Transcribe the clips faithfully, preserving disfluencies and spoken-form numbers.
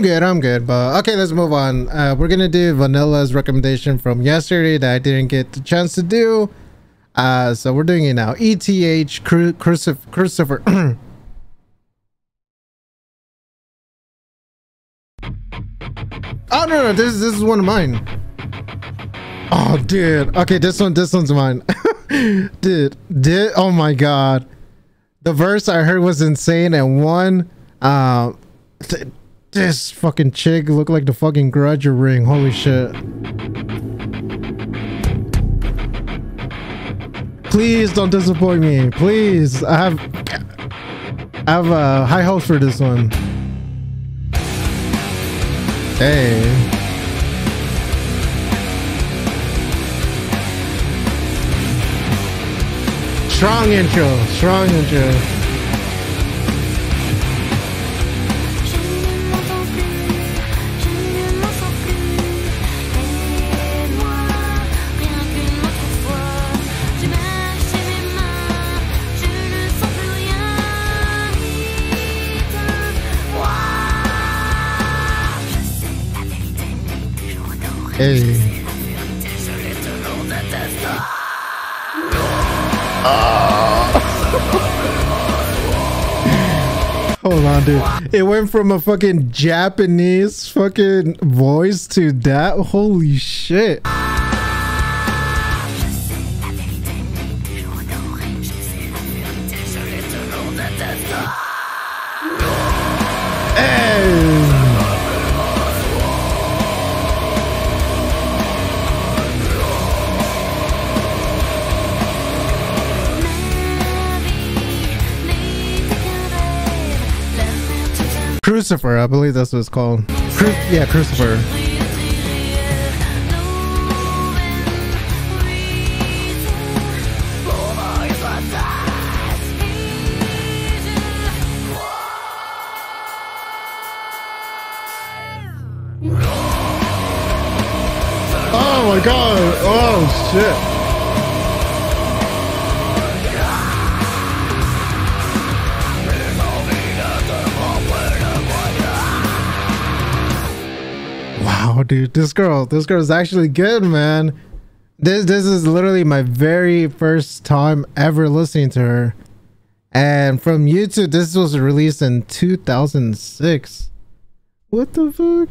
Good, I'm good, but okay, let's move on. Uh, we're gonna do Vanilla's recommendation from yesterday that I didn't get the chance to do. Uh, so we're doing it now. E T H Cru Crucif Crucifère. Oh no, no, this this is one of mine. Oh, dude. Okay, this one, this one's mine. Dude, did oh my god, the verse I heard was insane, and one, uh, th this fucking chick looked like the fucking Grudge ring. Holy shit. Please don't disappoint me. Please. I have I have uh, high hopes for this one. Hey. Strong intro. Strong intro. Hey. Oh. Hold on, dude. It went from a fucking Japanese fucking voice to that. Holy shit. Crucifère, I believe that's what it's called. Cru yeah, Crucifère. Oh my god! Oh shit! Wow, dude, this girl, this girl is actually good, man. This, this is literally my very first time ever listening to her. And from YouTube, this was released in two thousand six. What the fuck?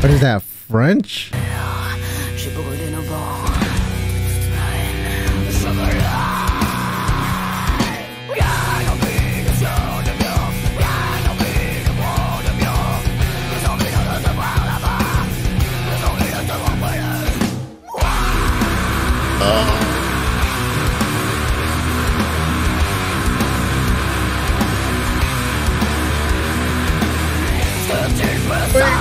What is that, French? Uh.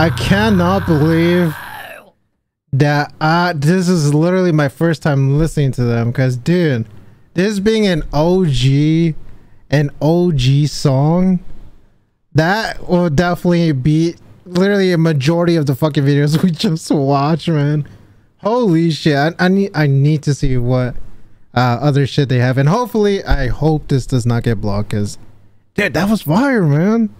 I cannot believe that I this is literally my first time listening to them, because dude, this being an O G an O G song, that will definitely be literally a majority of the fucking videos we just watched, man. Holy shit. I, I need I need to see what uh other shit they have, and hopefully I hope this does not get blocked, because dude, that was fire, man.